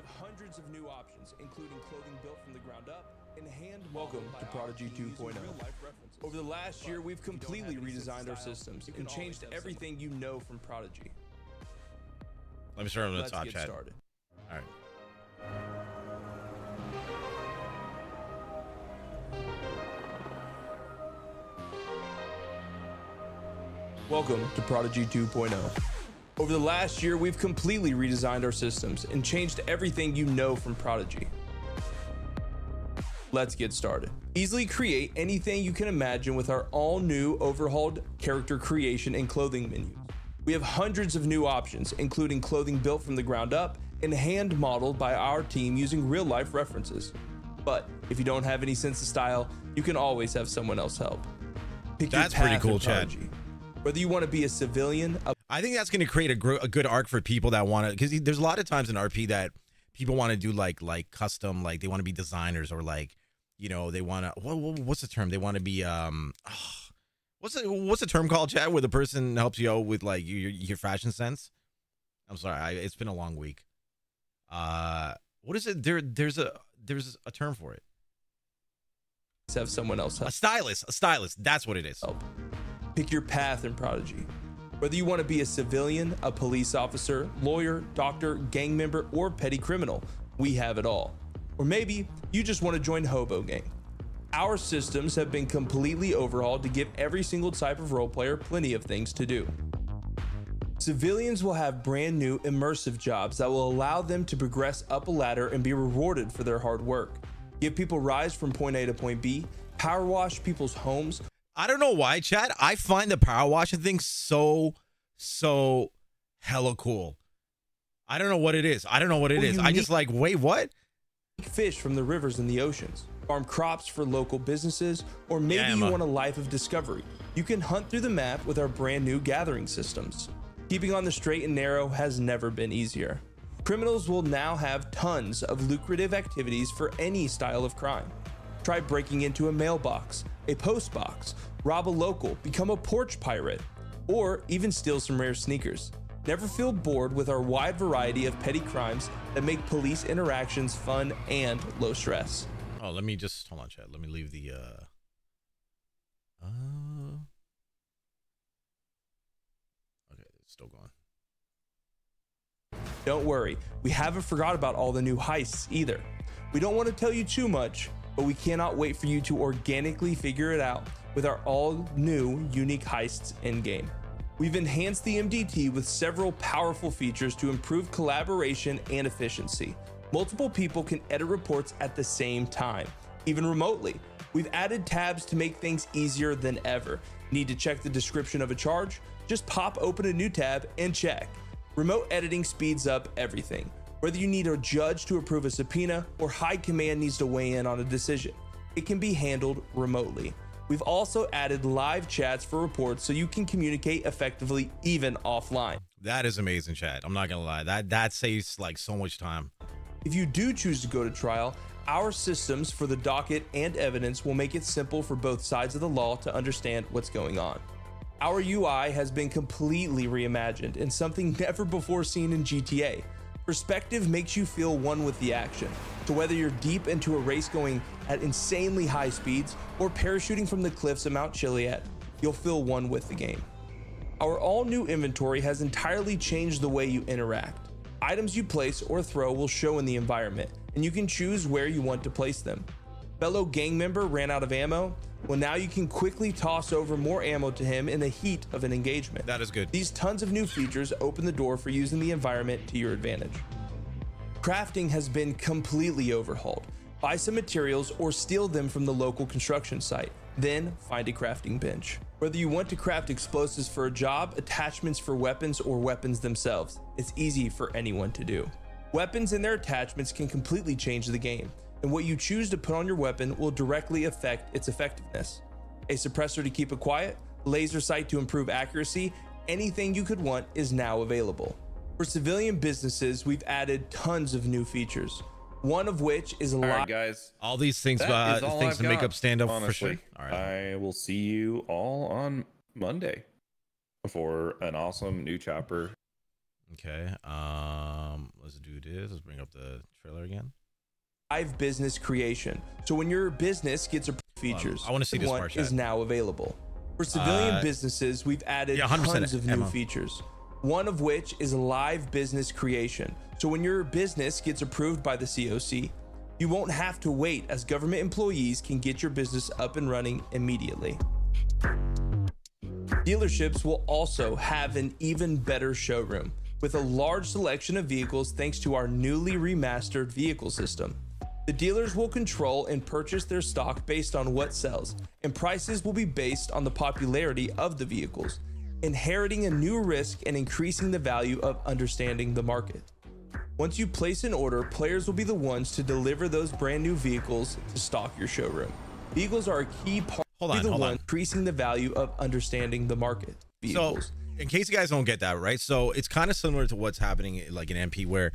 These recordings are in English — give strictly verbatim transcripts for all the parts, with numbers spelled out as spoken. have hundreds of new options, including clothing built from the ground up and hand Welcome to Prodigy two point oh. Over the last but year, we've completely redesigned our systems and changed everything someone. you know from Prodigy. Let me start on the Let's top get chat. Started. All right. Welcome to Prodigy two point oh. Over the last year, we've completely redesigned our systems and changed everything you know from Prodigy. Let's get started. Easily create anything you can imagine with our all-new overhauled character creation and clothing menus. We have hundreds of new options, including clothing built from the ground up and hand modeled by our team using real-life references. But if you don't have any sense of style, you can always have someone else help. Pick That's your path pretty cool, Chad. Whether you want to be a civilian, a I think that's going to create a, gr a good arc for people that want to, because there's a lot of times in R P that people want to do like like custom, like they want to be designers or like, you know, they want to, what, what, what's the term? They want to be, um, oh, what's the, what's the term called, Chad, where the person helps you out with like your, your fashion sense? I'm sorry, I, it's been a long week. Uh, what is it? There, there's a, there's a term for it. Let's have someone else help. A stylist, a stylist. That's what it is. Help. Pick your path in Prodigy. Whether you want to be a civilian, a police officer, lawyer, doctor, gang member, or petty criminal, we have it all. Or maybe you just want to join Hobo Gang. Our systems have been completely overhauled to give every single type of role player plenty of things to do. Civilians will have brand new immersive jobs that will allow them to progress up a ladder and be rewarded for their hard work. Give people rides from point A to point B, power wash people's homes. I don't know why, Chad. I find the power washing thing so, so hella cool. I don't know what it is. I don't know what it well, is. I just like, wait, what? Fish from the rivers and the oceans, farm crops for local businesses, or maybe yeah, you a want a life of discovery. You can hunt through the map with our brand new gathering systems. Keeping on the straight and narrow has never been easier. Criminals will now have tons of lucrative activities for any style of crime. Try breaking into a mailbox, a post box, rob a local, become a porch pirate, or even steal some rare sneakers. Never feel bored with our wide variety of petty crimes that make police interactions fun and low stress. Oh, let me just, hold on, chat. Let me leave the, uh, uh, okay, it's still gone. Don't worry, we haven't forgot about all the new heists either. We don't want to tell you too much, but we cannot wait for you to organically figure it out with our all new unique heists endgame. We've enhanced the M D T with several powerful features to improve collaboration and efficiency. Multiple people can edit reports at the same time, even remotely. We've added tabs to make things easier than ever. Need to check the description of a charge? Just pop open a new tab and check. Remote editing speeds up everything. Whether you need a judge to approve a subpoena or high command needs to weigh in on a decision, it can be handled remotely. We've also added live chats for reports so you can communicate effectively even offline. That is amazing, chat. I'm not gonna lie, that that saves like so much time. If you do choose to go to trial, our systems for the docket and evidence will make it simple for both sides of the law to understand what's going on. Our U I has been completely reimagined and something never before seen in G T A. Perspective makes you feel one with the action. So whether you're deep into a race going at insanely high speeds or parachuting from the cliffs of Mount Chiliad, you'll feel one with the game. Our all-new inventory has entirely changed the way you interact. Items you place or throw will show in the environment, and you can choose where you want to place them. Fellow gang member ran out of ammo? Well, now you can quickly toss over more ammo to him in the heat of an engagement. That is good. These tons of new features open the door for using the environment to your advantage. Crafting has been completely overhauled. Buy some materials or steal them from the local construction site, then find a crafting bench. Whether you want to craft explosives for a job, attachments for weapons, or weapons themselves, it's easy for anyone to do. Weapons and their attachments can completely change the game, and what you choose to put on your weapon will directly affect its effectiveness. A suppressor to keep it quiet, laser sight to improve accuracy, anything you could want is now available. For civilian businesses, we've added tons of new features, one of which is live. All right, guys. All these things, uh, all things to make up stand up for sure. All right. I will see you all on Monday for an awesome new chopper. Okay, um, let's do this. Let's bring up the trailer again. Live business creation. So when your business gets a features, um, I want to see this part. Is now available for civilian uh, businesses. We've added yeah, tons of new features. One of which is live business creation. So when your business gets approved by the C O C, you won't have to wait, as government employees can get your business up and running immediately. Dealerships will also have an even better showroom with a large selection of vehicles thanks to our newly remastered vehicle system. The dealers will control and purchase their stock based on what sells, and prices will be based on the popularity of the vehicles, inheriting a new risk and increasing the value of understanding the market. Once you place an order, players will be the ones to deliver those brand new vehicles to stock your showroom. Vehicles are a key part hold on, the hold one on. increasing the value of understanding the market. Vehicles. So in case you guys don't get that, right? So it's kind of similar to what's happening like in M P, where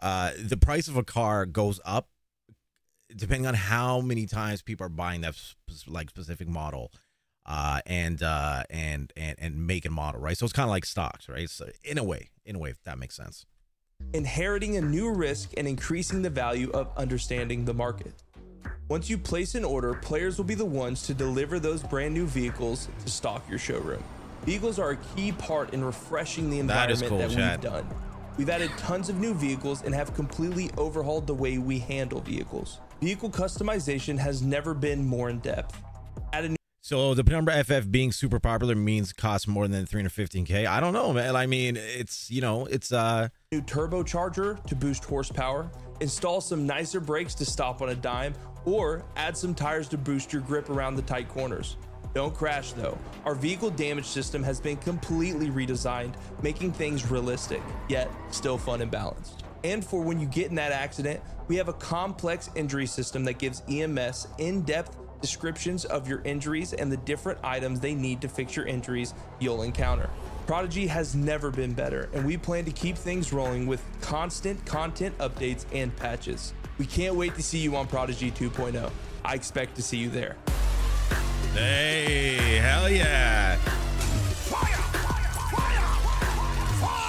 uh, the price of a car goes up depending on how many times people are buying that sp like specific model. Uh, and, uh, and, and, and make and model, right? So it's kind of like stocks, right? So in a way, in a way, if that makes sense. Inheriting a new risk and increasing the value of understanding the market. Once you place an order, players will be the ones to deliver those brand new vehicles to stock your showroom. Vehicles are a key part in refreshing the environment that, cool, that we've Chad. done. We've added tons of new vehicles and have completely overhauled the way we handle vehicles. Vehicle customization has never been more in depth. Add a new So the Penumbra F F being super popular means costs more than three hundred fifteen K. I don't know, man. I mean, it's, you know, it's uh new turbocharger to boost horsepower, install some nicer brakes to stop on a dime, or add some tires to boost your grip around the tight corners. Don't crash though. Our vehicle damage system has been completely redesigned, making things realistic, yet still fun and balanced. And for when you get in that accident, we have a complex injury system that gives E M S in-depth descriptions of your injuries and the different items they need to fix your injuries you'll encounter. Prodigy has never been better, and we plan to keep things rolling with constant content updates and patches. We can't wait to see you on Prodigy two point oh. I expect to see you there. Hey, hell yeah. Fire, fire, fire, fire,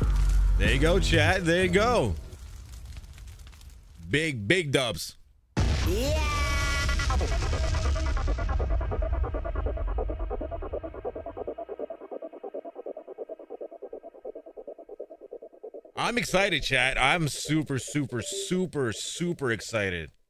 fire. There you go, chat. There you go. Big, big dubs. Yeah. I'm excited, chat. I'm super, super, super, super excited.